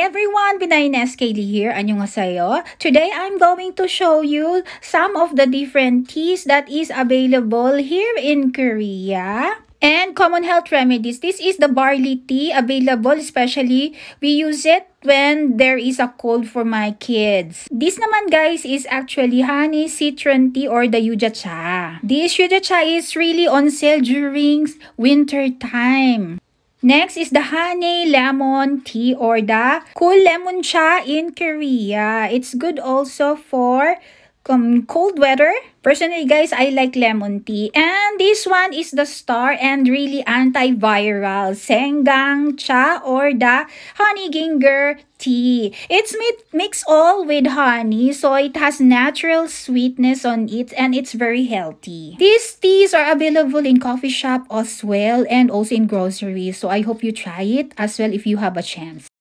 Hi everyone! Pinay in SK Lee here. Annyeonghaseyo. Today, I'm going to show you some of the different teas that is available here in Korea. And common health remedies. This is the barley tea available, especially we use it when there is a cold for my kids. This naman guys is actually honey citron tea or the yuja cha. This yuja cha is really on sale during winter time. Next is the honey lemon tea or the cool lemon cha in Korea. It's good also for cold weather. Personally guys, I like lemon tea. And this one is the star and really antiviral sengang cha or the honey ginger tea. It's mixed all with honey, so it has natural sweetness on it and it's very healthy. These teas are available in coffee shop as well and also in groceries. So I hope you try it as well if you have a chance.